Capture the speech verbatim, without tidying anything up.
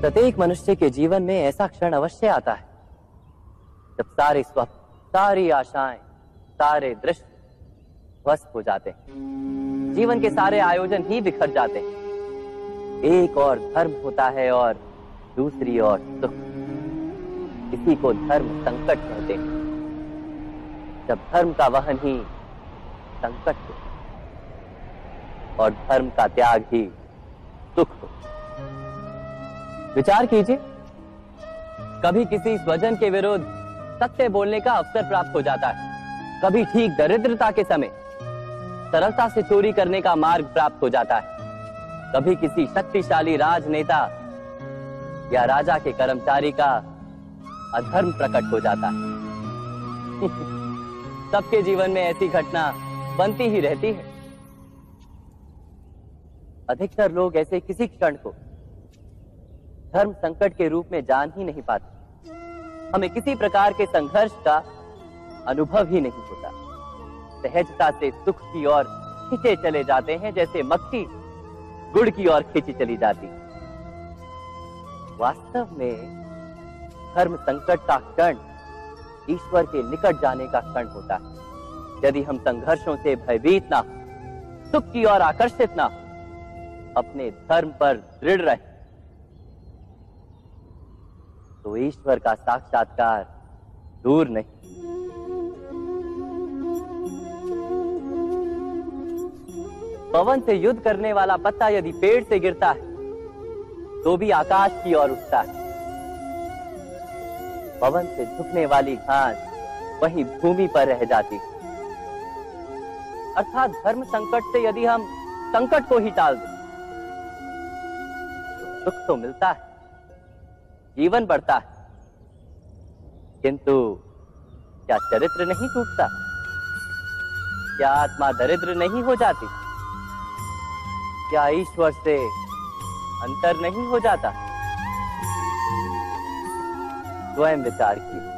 प्रत्येक मनुष्य के जीवन में ऐसा क्षण अवश्य आता है जब सारे स्वप्न, सारी आशाएं, सारे दृश्य ध्वस्त हो जाते हैं, जीवन के सारे आयोजन ही बिखर जाते हैं। एक और धर्म होता है और दूसरी ओर सुख। इसी को धर्म संकट कहते हैं। जब धर्म का वहन ही संकट हो और धर्म का त्याग ही सुख हो। विचार कीजिए, कभी किसी स्वजन के विरुद्ध सत्य बोलने का अवसर प्राप्त हो जाता है, कभी ठीक दरिद्रता के समय सरलता से चोरी करने का मार्ग प्राप्त हो जाता है, कभी किसी शक्तिशाली राजनेता या राजा के कर्मचारी का अधर्म प्रकट हो जाता है। सबके जीवन में ऐसी घटना बनती ही रहती है। अधिकतर लोग ऐसे किसी क्षण को धर्म संकट के रूप में जान ही नहीं पाते। हमें किसी प्रकार के संघर्ष का अनुभव ही नहीं होता। सहजता से सुख की ओर खींचे चले जाते हैं, जैसे मक्खी गुड़ की ओर खींची चली जाती। वास्तव में धर्म संकट का क्षण ईश्वर के निकट जाने का क्षण होता है। यदि हम संघर्षों से भयभीत ना, सुख की ओर आकर्षित ना, अपने धर्म पर दृढ़ रहे, तो ईश्वर का साक्षात्कार दूर नहीं। पवन से युद्ध करने वाला पत्ता यदि पेड़ से गिरता है तो भी आकाश की ओर उठता है। पवन से झुकने वाली घास वहीं भूमि पर रह जाती है। अर्थात धर्म संकट से यदि हम संकट को ही टाल दें तो सुख तो मिलता है, जीवन बढ़ता है, किंतु क्या चरित्र नहीं टूटता? क्या आत्मा दरिद्र नहीं हो जाती? क्या ईश्वर से अंतर नहीं हो जाता? स्वयं विचार कीजिए।